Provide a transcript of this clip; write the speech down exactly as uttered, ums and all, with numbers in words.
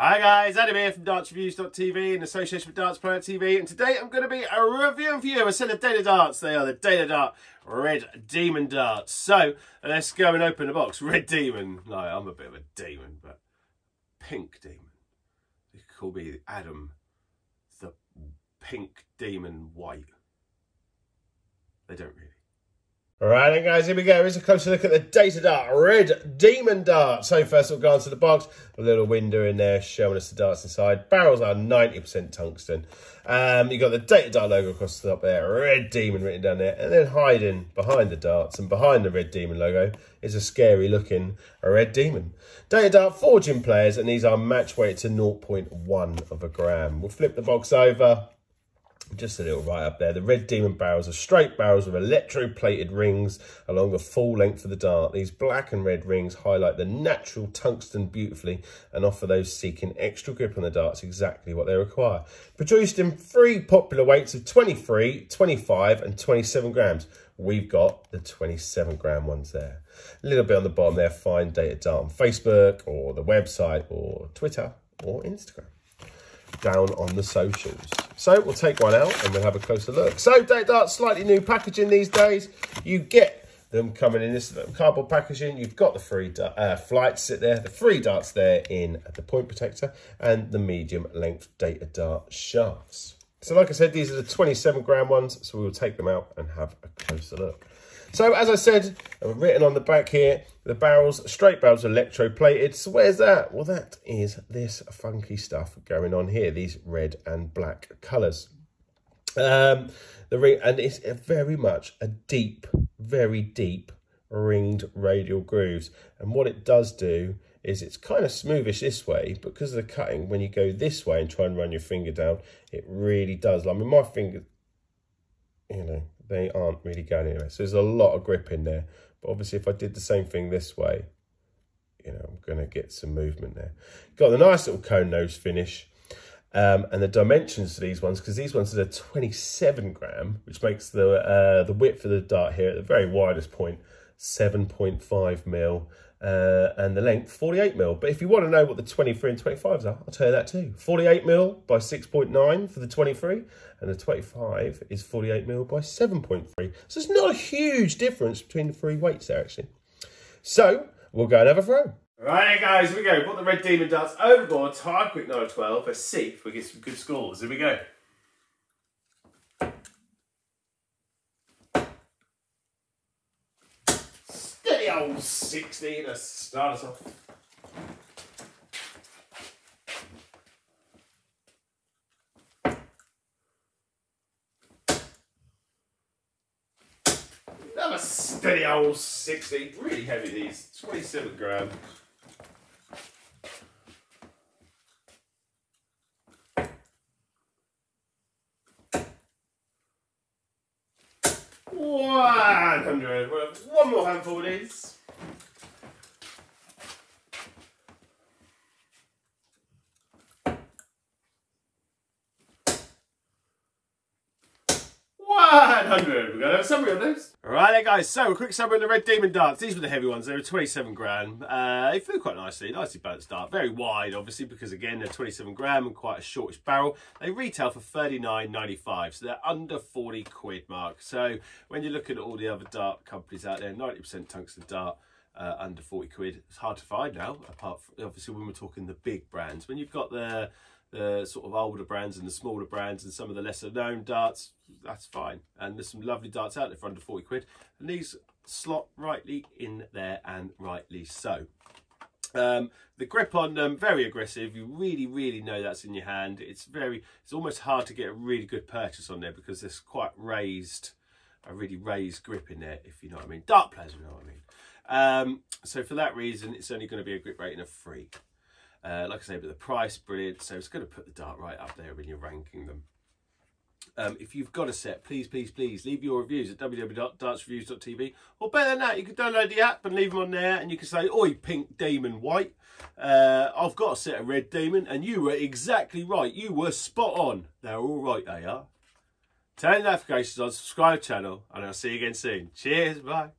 Hi guys, Adam here from Darts Reviews dot T V in association with Darts Planet T V, and today I'm going to be reviewing for you a set of Datadarts. They are the Datadart Red Demon Darts. So let's go and open the box. Red Demon. No, I'm a bit of a demon, but Pink Demon. You could call me Adam the Pink Demon White. They don't really. Alright then guys, here we go. Here's a closer look at the Datadart Red Demon Dart. So first we'll go into the box. A little window in there showing us the darts inside. Barrels are ninety percent tungsten. Um, you've got the Datadart logo across the top there. Red Demon written down there. And then hiding behind the darts and behind the Red Demon logo is a scary looking Red Demon. Datadart forging players, and these are match weight to zero point one of a gram. We'll flip the box over. Just a little right up there. The Red Demon barrels are straight barrels with electroplated rings along the full length of the dart. These black and red rings highlight the natural tungsten beautifully and offer those seeking extra grip on the darts exactly what they require. Produced in three popular weights of twenty-three, twenty-five and twenty-seven grams. We've got the twenty-seven gram ones there. A little bit on the bottom there, find Datadart on Facebook or the website or Twitter or Instagram. Down on the socials. So we'll take one out and we'll have a closer look. So Datadart, slightly new packaging these days. You get them coming in this cardboard packaging. You've got the free uh, flights sit there, the free darts there in the point protector, and the medium length Datadart shafts. So like I said, these are the twenty-seven gram ones, so we'll take them out and have a closer look. So as I said, written on the back here, the barrels, straight barrels, electroplated. So where's that? Well, that is this funky stuff going on here, these red and black colours. Um, the ring, and it's very much a deep, very deep ringed radial grooves. And what it does do is it's kind of smoothish this way, but because of the cutting, when you go this way and try and run your finger down, it really does. I mean, my finger, you know, they aren't really going anywhere. So there's a lot of grip in there. But obviously, if I did the same thing this way, you know, I'm going to get some movement there. Got the nice little cone nose finish. Um, and the dimensions to these ones, because these ones are the twenty-seven gram, which makes the uh, the width of the dart here at the very widest point, seven point five mil. Uh, and the length, forty-eight mil. But if you want to know what the twenty-three and twenty-fives are, I'll tell you that too. forty-eight mil by six point nine for the twenty-three, and the twenty-five is forty-eight mil by seven point three. So it's not a huge difference between the three weights there, actually. So we'll go and have a throw. Right guys, here we go. Put the Red Demon darts overboard, Target number twelve. Let's see if we get some good scores. Here we go. Old sixteen to start us off. Another steady old sixteen. Really heavy these. twenty-seven gram. one hundred. One more handful of these. one hundred. We're going to have a summary on those. Alright there guys, so a quick summary on the Red Demon darts. These were the heavy ones, they were twenty-seven gram. Uh, they flew quite nicely, nicely balanced dart. Very wide obviously, because again they're twenty-seven gram and quite a shortish barrel. They retail for thirty-nine ninety-five, so they're under forty quid mark. So when you look at all the other dart companies out there, ninety percent tungsten dart, Uh, under forty quid, it's hard to find now, apart from obviously when we're talking the big brands. When you've got the the sort of older brands and the smaller brands and some of the lesser known darts, that's fine, and there's some lovely darts out there for under forty quid, and these slot rightly in there, and rightly so. Um the grip on them, very aggressive. You really really know that's in your hand. It's very it's almost hard to get a really good purchase on there, because there's quite raised a really raised grip in there, if you know what I mean. Dart players, you know what I mean. Um, so for that reason, it's only going to be a grip rating of three. Uh, like I say, but the price, brilliant. So it's going to put the dart right up there when you're ranking them. Um, if you've got a set, please, please, please leave your reviews at w w w dot darts reviews dot T V. Or better than that, you can download the app and leave them on there, and you can say, "Oi, Pink Demon White, uh, I've got a set of Red Demon, and you were exactly right. You were spot on. They're all right, they are." Turn the notifications on, subscribe channel, and I'll see you again soon. Cheers, bye.